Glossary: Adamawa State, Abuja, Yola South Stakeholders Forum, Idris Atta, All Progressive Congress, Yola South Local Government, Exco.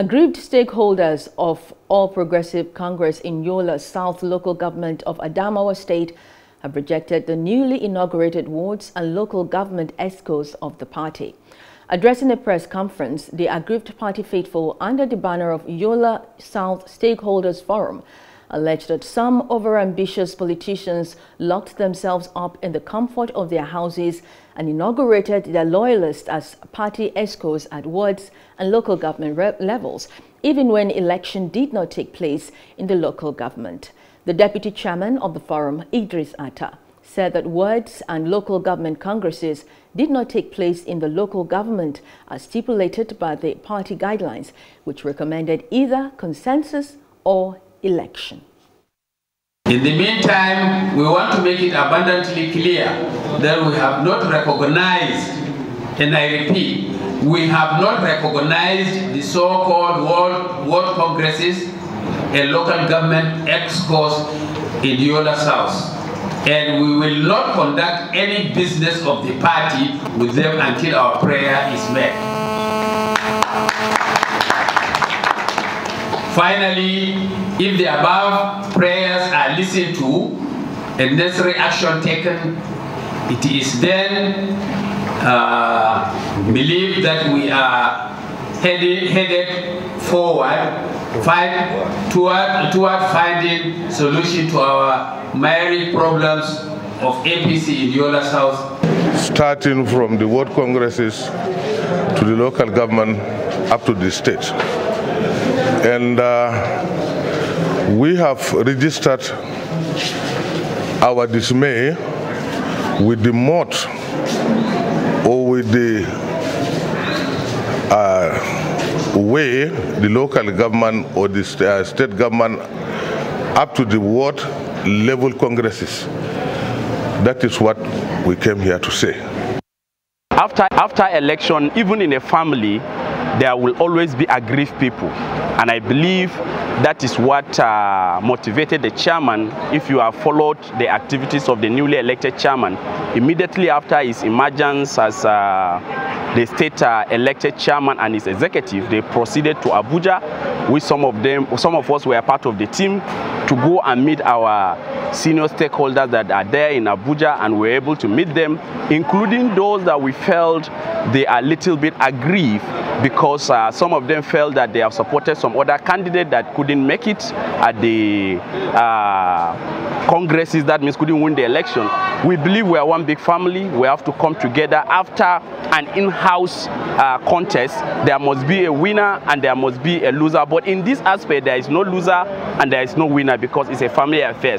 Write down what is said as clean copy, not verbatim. Aggrieved stakeholders of All Progressive Congress in Yola South Local Government of Adamawa State have rejected the newly inaugurated wards and local government ESCOs of the party. Addressing a press conference, the aggrieved party faithful under the banner of Yola South Stakeholders Forum alleged that some overambitious politicians locked themselves up in the comfort of their houses and inaugurated their loyalists as party ESCOs at wards and local government levels, even when election did not take place in the local government. The deputy chairman of the forum, Idris Atta, said that wards and local government congresses did not take place in the local government as stipulated by the party guidelines, which recommended either consensus or election. In the meantime, we want to make it abundantly clear that we have not recognized, and I repeat, we have not recognized the so-called world congresses and local government ESCOs in Yola South, and we will not conduct any business of the party with them until our prayer is met. Finally, if the above prayers are listened to and necessary action taken, it is then believed that we are headed forward toward finding solution to our myriad problems of APC in Yola South. Starting from the ward congresses to the local government up to the state. And we have registered our dismay with the mode or with the way the local government or the state government up to the ward level congresses. That is what we came here to say. After election, even in a family, there will always be aggrieved people. And I believe that is what motivated the chairman. If you have followed the activities of the newly elected chairman, immediately after his emergence as the state elected chairman and his executive, they proceeded to Abuja, with some of us were part of the team, to go and meet our senior stakeholders that are there in Abuja, and we're able to meet them, including those that we felt they are a little bit aggrieved because some of them felt that they have supported some other candidate that couldn't make it at the congresses, that means couldn't win the election. We believe we are one big family. We have to come together. After an in-house contest, there must be a winner and there must be a loser. But in this aspect, there is no loser and there is no winner because it's a family affair.